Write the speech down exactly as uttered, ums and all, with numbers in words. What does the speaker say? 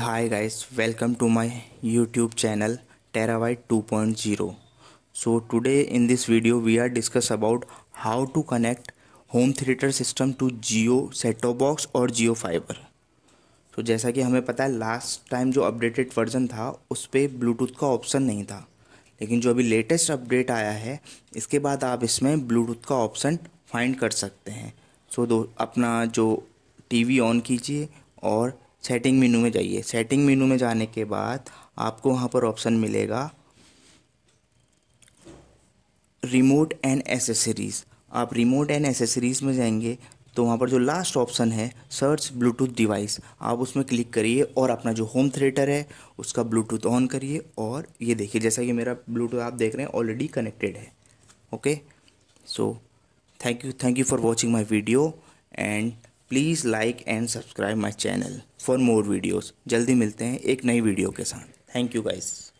Hi guys, welcome to my YouTube channel terabyte two point O. So today in this video we are discuss about how to connect home theatre system to Jio set top box और Jio fiber. तो जैसा कि हमें पता है, last time जो updated version था उस पर ब्लूटूथ का ऑप्शन नहीं था, लेकिन जो अभी लेटेस्ट अपडेट आया है इसके बाद आप इसमें ब्लूटूथ का ऑप्शन फाइंड कर सकते हैं. सो दो अपना जो टीवी ऑन कीजिए और सेटिंग मेनू में जाइए. सेटिंग मेनू में जाने के बाद आपको वहाँ पर ऑप्शन मिलेगा रिमोट एंड एसेसरीज़. आप रिमोट एंड एसेसरीज़ में जाएंगे तो वहाँ पर जो लास्ट ऑप्शन है सर्च ब्लूटूथ डिवाइस, आप उसमें क्लिक करिए और अपना जो होम थिएटर है उसका ब्लूटूथ ऑन करिए. और ये देखिए, जैसा कि मेरा ब्लूटूथ आप देख रहे हैं ऑलरेडी कनेक्टेड है. Okay, so thank you thank you for watching my video and please like and subscribe my channel for more videos. जल्दी मिलते हैं एक नई वीडियो के साथ. Thank you guys.